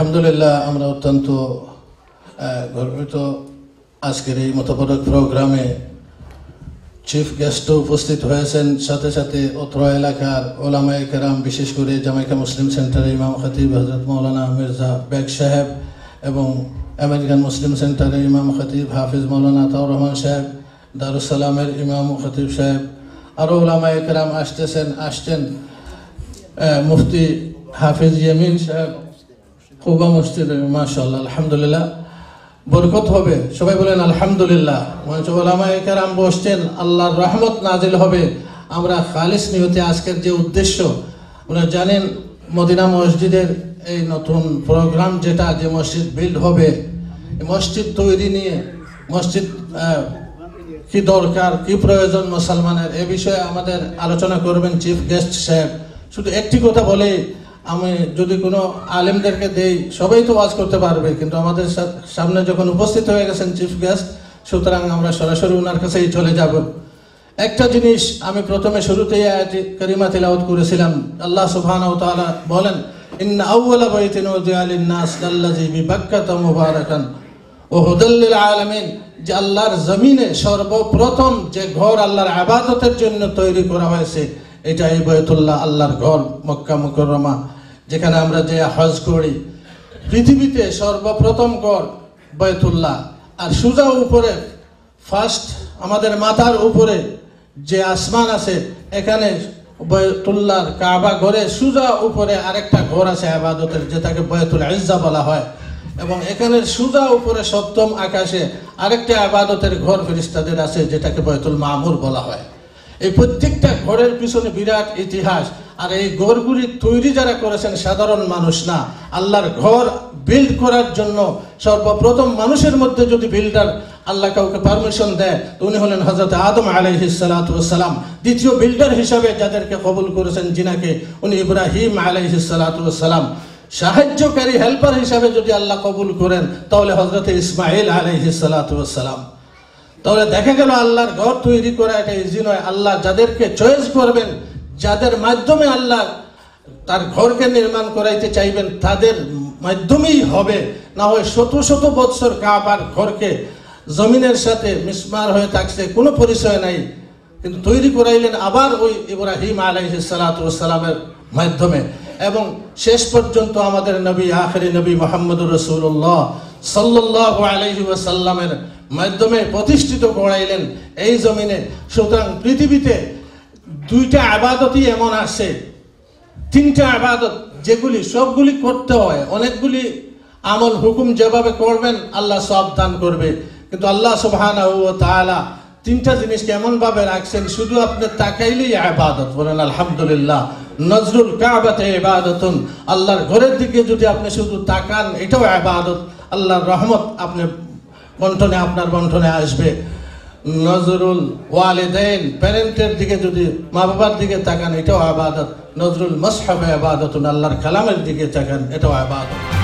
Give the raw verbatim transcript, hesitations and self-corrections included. আলহামদুলিল্লাহ, আমরা অত্যন্ত গর্বিত আজকের এই মতপদক প্রোগ্রামে চিফ গেস্টও উপস্থিত হয়েছেন, সাথে সাথে অত্র এলাকার ওলামায়ে কেরাম, বিশেষ করে জামাইকা মুসলিম সেন্টারের ইমাম খতিব হজরত মৌলানা মির্জা বেগ সাহেব এবং আমেরিকান মুসলিম সেন্টারের ইমাম খতিব হাফিজ মৌলানা আতাউর রহমান সাহেব, দারুসালামের ইমাম খতিব সাহেব, আরও ওলামায়ে কেরাম আসতেছেন, আসছেন মুফতি হাফিজ ইয়ামিন সাহেব কুবা মসজিদে। মাশাআল্লাহ, আলহামদুলিল্লাহ, বরকত হবে। সবাই বলেন আলহামদুলিল্লাহ। মঞ্চে ওলামায়ে কেরাম বসছেন, আল্লাহর রহমত নাজিল হবে। আমরা খালিস নিয়তে আজকের যে উদ্দেশ্য, আপনারা জানেন মদিনা মসজিদের এই নতুন প্রোগ্রাম, যেটা যে মসজিদ বিল্ড হবে, মসজিদ তৈরি নিয়ে মসজিদ কি দরকার, কি প্রয়োজন মুসলমানের, এ বিষয়ে আমাদের আলোচনা করবেন চিফ গেস্ট সাহেব। শুধু একটি কথা বলেই আমি, যদি কোনো আলেমদেরকে দেই সবাই তো ওয়াজ করতে পারবে, কিন্তু আমাদের সামনে যখন উপস্থিত হয়ে গেছেন চিফ গেস্ট, সুতরাং আমরা সরাসরি ওনার কাছেই চলে যাব। একটা জিনিস আমি প্রথমে শুরুতেই আয়াত কারিমা তেলাওয়াত করেছিলাম। আল্লাহ সুবহানাহু ওয়া তাআলা বলেন, ইন্না আউওয়ালা বাইতিন উযিয়া লিন-নাস আল্লাযী বিবাক্কাতা মুবারাকান ওয়া হুদাল লিল আলামিন। যে আল্লাহর জমিনে সর্বপ্রথম যে ঘর আল্লাহর ইবাদতের জন্য তৈরি করা হয়েছে, এটা এই বাইতুল লাহ, আল্লাহর ঘর মক্কা মুকররমা, যেখানে আমরা যে হজ করি। পৃথিবীতে সর্বপ্রথম ঘর বাইতুল লাহ। আর সোজা উপরে ফার্স্ট আমাদের মাথার উপরে যে আসমান আছে, এখানে বাইতুল লাহ কাবা ঘরে সোজা উপরে আরেকটা ঘর আছে ইবাদতের, যেটাকে বাইতুল আজ্জা বলা হয়। এবং এখানে সোজা উপরে সপ্তম আকাশে আরেকটা ইবাদতের ঘর ফেরেশতাদের আছে, যেটাকে বাইতুল মামুর বলা হয়। এই প্রত্যেকটা ঘরের পিছনে বিরাট ইতিহাস। আর এই ঘরগুলি তৈরি যারা করেছেন, সাধারণ মানুষ না। আল্লাহর ঘর বিল্ড করার জন্য সর্বপ্রথম মানুষের মধ্যে যদি বিল্ডার আল্লাহ কাউকে পারমিশন দেয়, উনি হলেন হযরত আদম আলাইহি সালাম। দ্বিতীয় বিল্ডার হিসাবে যাদেরকে কবুল করেছেন, যিনাকে উনি ইব্রাহিম আলাইহি সালাম। সাহায্যকারী হেল্পার হিসাবে যদি আল্লাহ কবুল করেন, তাহলে হযরত ইসমাইল আলাইহি সালাম। তাহলে দেখা গেল আল্লাহর ঘর তৈরি করা এটা ইজি নয়। আল্লাহ যাদেরকে চয়েস করবেন, যাদের মাধ্যমে আল্লাহ তার ঘরকে নির্মাণ করাইতে চাইবেন, তাদের মাধ্যমেই হবে। না হয় শত শত বৎসর কাবার ঘরকে জমিনের সাথে মিসমার হয়ে থাকছে, কোনো পরিচয় নাই, কিন্তু তৈরি করাইলেন আবার ওই ইব্রাহিম আলাইহিস সালাতু ওয়াস সালামের মাধ্যমে। এবং শেষ পর্যন্ত আমাদের নবী, আখেরি নবী মুহাম্মদ রাসূলুল্লাহ সাল্লাল্লাহু আলাইহি ওয়া সাল্লামের মাধ্যমে প্রতিষ্ঠিত করাইলেন এই জমিনে। সুতরাং পৃথিবীতে দুইটা আবাদতই এমন আছে, তিনটা আবাদত, যেগুলি সবগুলি করতে হয়। অনেকগুলি আমল হুকুম যেভাবে করবেন, আল্লাহ সব দান করবে। কিন্তু আল্লাহ সুবহানাহু ওয়া তাআলা তিনটা জিনিসকে এমনভাবে রাখছেন, শুধু আপনি তাকাইলেই আবাদত। বলেন আলহামদুলিল্লাহ। নজরুল কাবাতে ইবাদতুন, আল্লাহর ঘরের দিকে যদি আপনি শুধু তাকান, এটাও ইবাদত। আল্লাহর রহমত আপনি বন্টনে, আপনার বন্টনে আসবে। নজরুল ওয়ালিদাইন, প্যারেন্টের দিকে যদি, মা বাবার দিকে তাকান, এটাও ইবাদত। নজরুল মুসহাফে ইবাদতুন, আল্লাহর কালামের দিকে তাকান, এটাও ইবাদত।